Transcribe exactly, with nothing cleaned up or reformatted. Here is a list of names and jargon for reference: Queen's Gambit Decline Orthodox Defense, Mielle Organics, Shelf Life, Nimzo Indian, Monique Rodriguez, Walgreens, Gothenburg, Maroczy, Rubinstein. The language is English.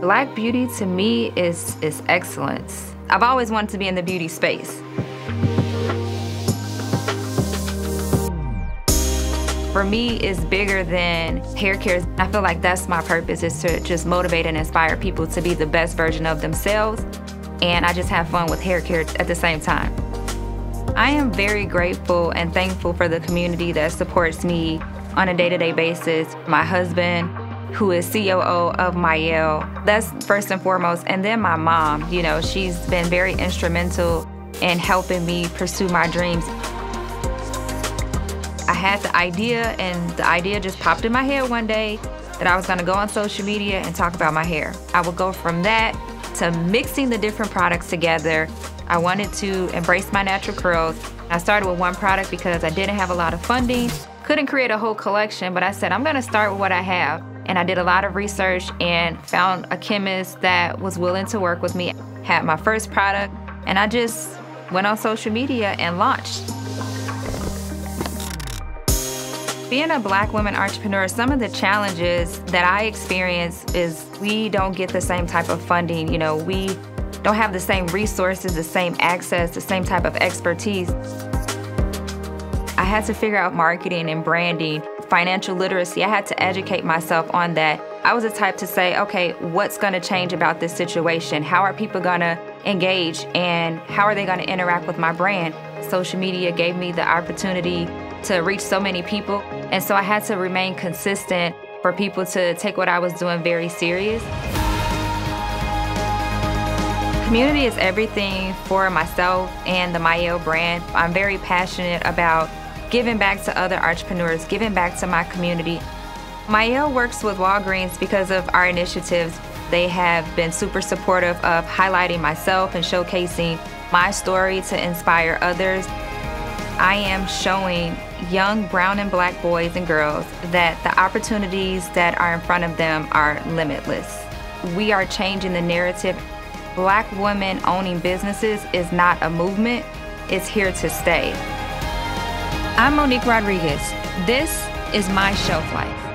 Black beauty to me is, is excellence. I've always wanted to be in the beauty space. For me, it's bigger than hair care. I feel like that's my purpose, is to just motivate and inspire people to be the best version of themselves. And I just have fun with hair care at the same time. I am very grateful and thankful for the community that supports me on a day-to-day basis. My husband, who is C O O of Mielle, that's first and foremost. And then my mom, you know, she's been very instrumental in helping me pursue my dreams. I had the idea, and the idea just popped in my head one day that I was gonna go on social media and talk about my hair. I would go from that to mixing the different products together. I wanted to embrace my natural curls. I started with one product because I didn't have a lot of funding, couldn't create a whole collection, but I said, I'm gonna start with what I have. And I did a lot of research and found a chemist that was willing to work with me. Had my first product, and I just went on social media and launched. Being a Black woman entrepreneur, some of the challenges that I experience is we don't get the same type of funding. You know, we don't have the same resources, the same access, the same type of expertise. I had to figure out marketing and branding, financial literacy. I had to educate myself on that. I was the type to say, okay, what's gonna change about this situation? How are people gonna engage, and how are they gonna interact with my brand? Social media gave me the opportunity to reach so many people. And so I had to remain consistent for people to take what I was doing very serious. Community is everything for myself and the Mielle brand. I'm very passionate about giving back to other entrepreneurs, giving back to my community. Mielle works with Walgreens because of our initiatives. They have been super supportive of highlighting myself and showcasing my story to inspire others. I am showing young brown and black boys and girls that the opportunities that are in front of them are limitless. We are changing the narrative. Black women owning businesses is not a movement, it's here to stay. I'm Monique Rodriguez. This is my Shelf Life.